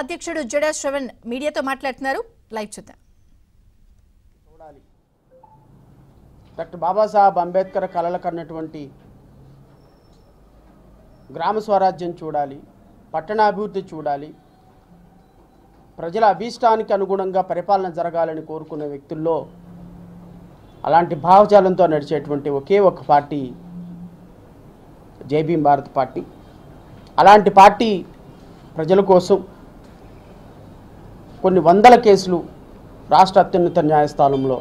అధ్యక్షుడు జడ శ్రవణ్ మీడియాతో మాట్లాడుతున్నారు. లైవ్ చూద్దాం. డాక్టర్ బాబాసాహెబ్ అంబేద్కర్ కళలకు అన్నటువంటి గ్రామ స్వరాజ్యం చూడాలి, పట్టణాభివృద్ధి చూడాలి, ప్రజల అభిష్టానికి అనుగుణంగా పరిపాలన జరగాలని కోరుకునే వ్యక్తుల్లో అలాంటి భావజాలంతో నడిచేటువంటి ఒకే ఒక పార్టీ జైభీం భారత్ పార్టీ. అలాంటి పార్టీ ప్రజల కోసం కొన్ని వందల కేసులు రాష్ట్ర అత్యున్నత న్యాయస్థానంలో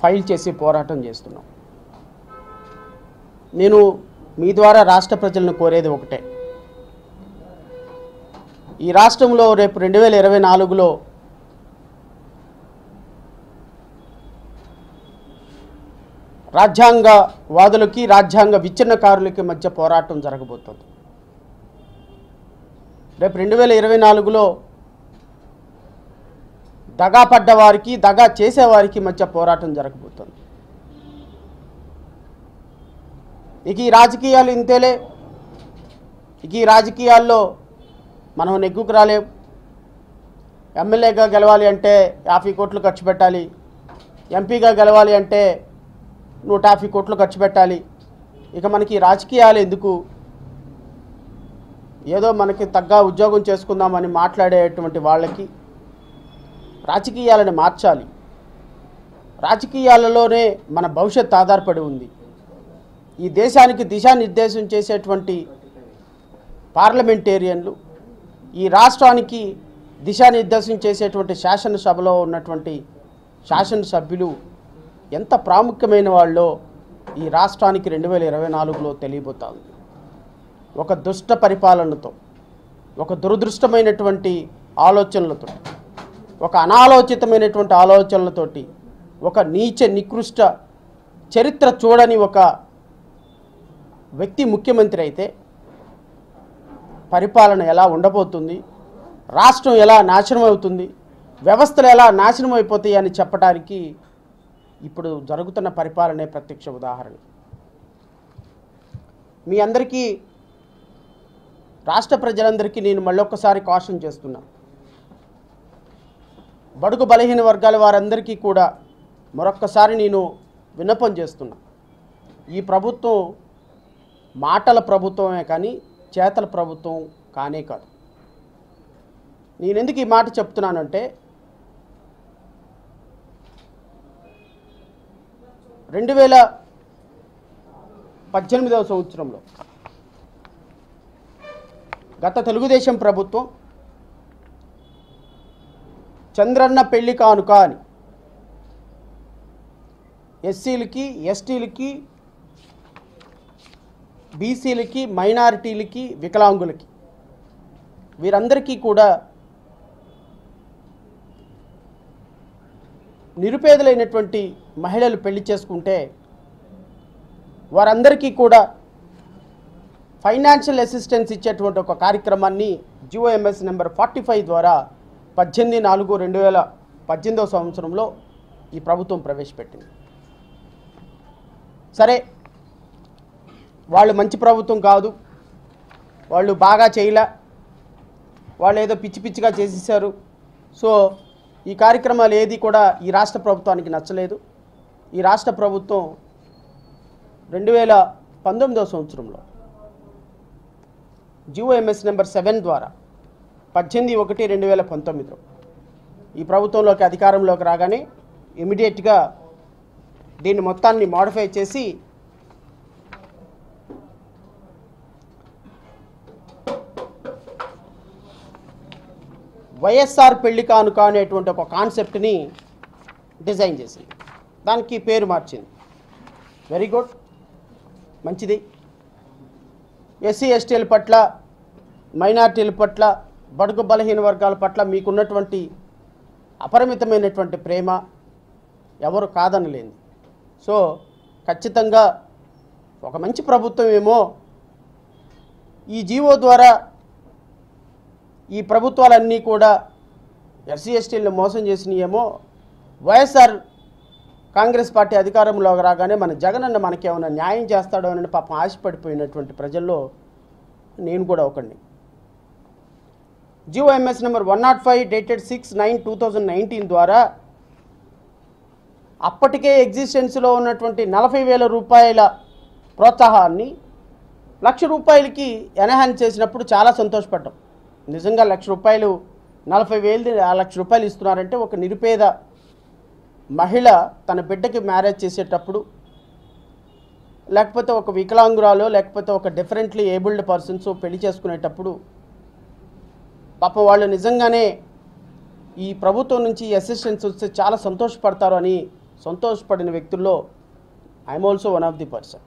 ఫైల్ చేసి పోరాటం చేస్తున్నాం. నేను మీ ద్వారా రాష్ట్ర ప్రజలను కోరేది ఒకటే, ఈ రాష్ట్రంలో రేపు 2024లో రాజ్యాంగ వాదులకి రాజ్యాంగ విచ్ఛిన్నకారులకి మధ్య పోరాటం జరగబోతుంది. రేపు 2024లో దగా పడ్డవారికి దగా చేసేవారికి మధ్య పోరాటం జరగబోతుంది. ఇక ఈ రాజకీయాలు ఇంతేలే, ఇక ఈ రాజకీయాల్లో మనం నెగ్గుకు రాలేం. ఎమ్మెల్యేగా గెలవాలి అంటే 50 కోట్లు ఖర్చు పెట్టాలి, ఎంపీగా గెలవాలి అంటే 150 కోట్లు ఖర్చు పెట్టాలి. ఇక మనకి రాజకీయాలు ఎందుకు, ఏదో మనకి తగ్గ ఉద్యోగం చేసుకుందామని మాట్లాడేటువంటి వాళ్ళకి రాజకీయాలను మార్చాలి. రాజకీయాలలోనే మన భవిష్యత్తు ఆధారపడి ఉంది. ఈ దేశానికి దిశానిర్దేశం చేసేటువంటి పార్లమెంటేరియన్లు, ఈ రాష్ట్రానికి దిశానిర్దేశం చేసేటువంటి శాసనసభలో ఉన్నటువంటి శాసనసభ్యులు ఎంత ప్రాముఖ్యమైన వాళ్ళో ఈ రాష్ట్రానికి 2024లో తెలియబోతా ఉంది. ఒక దుష్ట పరిపాలనతో, ఒక దురదృష్టమైనటువంటి ఆలోచనలతో, ఒక అనాలోచితమైనటువంటి ఆలోచనలతోటి, ఒక నీచ నికృష్ట చరిత్ర చూడని ఒక వ్యక్తి ముఖ్యమంత్రి అయితే పరిపాలన ఎలా ఉండబోతుంది, రాష్ట్రం ఎలా నాశనం అవుతుంది, వ్యవస్థలు ఎలా నాశనం అయిపోతాయి అని చెప్పడానికి ఇప్పుడు జరుగుతున్న పరిపాలనే ప్రత్యక్ష ఉదాహరణ. మీ అందరికీ, రాష్ట్ర ప్రజలందరికీ నేను మళ్ళొక్కసారి కాషన్ చేస్తున్నా. బడుగు బలహీన వర్గాల వారందరికీ కూడా మరొక్కసారి నేను విన్నపం చేస్తున్నా. ఈ ప్రభుత్వం మాటల ప్రభుత్వమే కానీ చేతల ప్రభుత్వం కానే కాదు. నేనెందుకు ఈ మాట చెప్తున్నానంటే, 2018వ సంవత్సరంలో గత తెలుగుదేశం ప్రభుత్వం చంద్రన్న పెళ్లి కానుక అని ఎస్సీలకి, ఎస్టీలకి, బీసీలకి, మైనారిటీలకి, వికలాంగులకి, వీరందరికీ కూడా, నిరుపేదలైనటువంటి మహిళలు పెళ్లి చేసుకుంటే వారందరికీ కూడా ఫైనాన్షియల్ అసిస్టెన్స్ ఇచ్చేటువంటి ఒక కార్యక్రమాన్ని జిఓఎంఎస్ నెంబర్ 45 ద్వారా 18/4/2018వ సంవత్సరంలో ఈ ప్రభుత్వం ప్రవేశపెట్టింది. సరే, వాళ్ళు మంచి ప్రభుత్వం కాదు, వాళ్ళు బాగా చేయలే, వాళ్ళు ఏదో పిచ్చి పిచ్చిగా చేసేసారు. సో ఈ కార్యక్రమాలు ఏది కూడా ఈ రాష్ట్ర ప్రభుత్వానికి నచ్చలేదు. ఈ రాష్ట్ర ప్రభుత్వం 2019వ సంవత్సరంలో జిఓఎంఎస్ నెంబర్ 7 ద్వారా 18/1/2019 ఈ ప్రభుత్వంలోకి అధికారంలోకి రాగానే ఇమీడియట్గా దీన్ని మొత్తాన్ని మోడిఫై చేసి వైఎస్ఆర్ పెళ్లి కానుక అనేటువంటి ఒక కాన్సెప్ట్ని డిజైన్ చేసింది, దానికి పేరు మార్చింది. వెరీ గుడ్, మంచిది. ఎస్సీ ఎస్టీల పట్ల, మైనార్టీల పట్ల, బడుగు బలహీన వర్గాల పట్ల మీకున్నటువంటి అపరిమితమైనటువంటి ప్రేమ ఎవరు కాదనలేంది. సో ఖచ్చితంగా ఒక మంచి ప్రభుత్వం ఏమో ఈ జీవో ద్వారా ఈ ప్రభుత్వాలన్నీ కూడా ఎస్సీ ఎస్టీలను మోసం చేసినాయేమో. వైఎస్ఆర్ కాంగ్రెస్ పార్టీ అధికారంలోకి రాగానే మన జగనన్న మనకేమైనా న్యాయం చేస్తాడో అని పాపం ఆశపడిపోయినటువంటి ప్రజల్లో నేను కూడా ఒకండి. జిఓఎంఎస్ నెంబర్ 105 డేటెడ్ 6/9/2019 ద్వారా అప్పటికే ఎగ్జిస్టెన్స్లో ఉన్నటువంటి 40,000 రూపాయల ప్రోత్సాహాన్ని 1,00,000 రూపాయలకి ఎన్హాన్స్ చేసినప్పుడు చాలా సంతోషపడ్డాం. నిజంగా 1,00,000 రూపాయలు 40,000 1,00,000 రూపాయలు ఇస్తున్నారంటే ఒక నిరుపేద మహిళ తన బిడ్డకి మ్యారేజ్ చేసేటప్పుడు లేకపోతే ఒక వికలాంగురాలో లేకపోతే ఒక డిఫరెంట్లీ ఏబుల్డ్ పర్సన్స్ పెళ్లి చేసుకునేటప్పుడు పాప వాళ్ళు నిజంగానే ఈ ప్రభుత్వం నుంచి అసిస్టెన్స్ వస్తే చాలా సంతోషపడతారు అని సంతోషపడిన వ్యక్తుల్లో I'm also one of the person.